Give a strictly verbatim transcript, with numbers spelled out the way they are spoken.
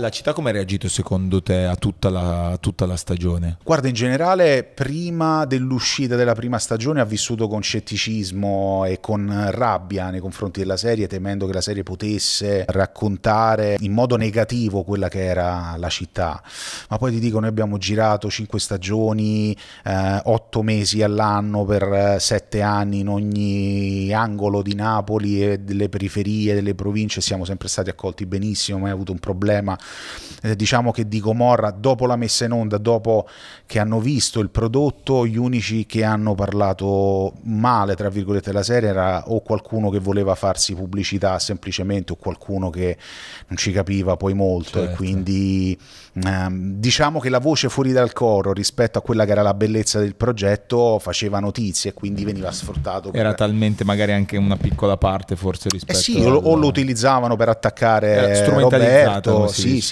La città come ha reagito secondo te a tutta la, a tutta la stagione? Guarda, in generale prima dell'uscita della prima stagione ha vissuto con scetticismo e con rabbia nei confronti della serie, temendo che la serie potesse raccontare in modo negativo quella che era la città. Ma poi ti dico, noi abbiamo girato cinque stagioni, eh, otto mesi all'anno per sette anni in ogni angolo di Napoli e delle periferie, delle province, siamo sempre stati accolti benissimo, mai avuto un problema. Eh, diciamo che di Gomorra, dopo la messa in onda, dopo che hanno visto il prodotto, gli unici che hanno parlato male tra virgolette della serie era o qualcuno che voleva farsi pubblicità semplicemente, o qualcuno che non ci capiva poi molto, certo. E quindi ehm, diciamo che la voce fuori dal coro rispetto a quella che era la bellezza del progetto faceva notizie, e quindi veniva sfruttato per... era talmente magari anche una piccola parte forse rispetto eh sì, alla... o lo utilizzavano per attaccare Roberto, sì,